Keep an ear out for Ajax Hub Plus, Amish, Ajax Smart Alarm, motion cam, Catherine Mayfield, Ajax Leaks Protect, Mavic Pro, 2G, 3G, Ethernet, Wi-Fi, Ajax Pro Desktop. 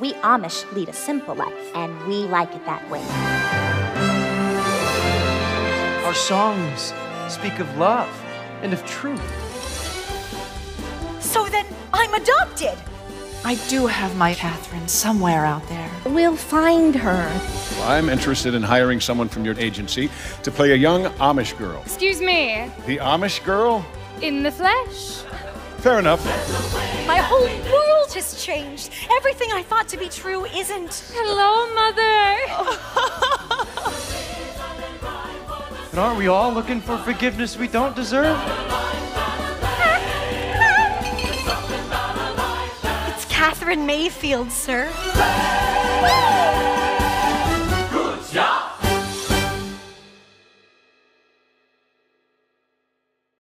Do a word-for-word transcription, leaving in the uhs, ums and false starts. We Amish lead a simple life, and we like it that way. Our songs speak of love and of truth. So then I'm adopted. I do have my Catherine somewhere out there. We'll find her. Well, I'm interested in hiring someone from your agency to play a young Amish girl. Excuse me? The Amish girl? In the flesh. Fair enough. My whole world has changed. Everything I thought to be true isn't. Hello, Mother. But aren't we all looking for forgiveness we don't deserve? Catherine Mayfield, sir.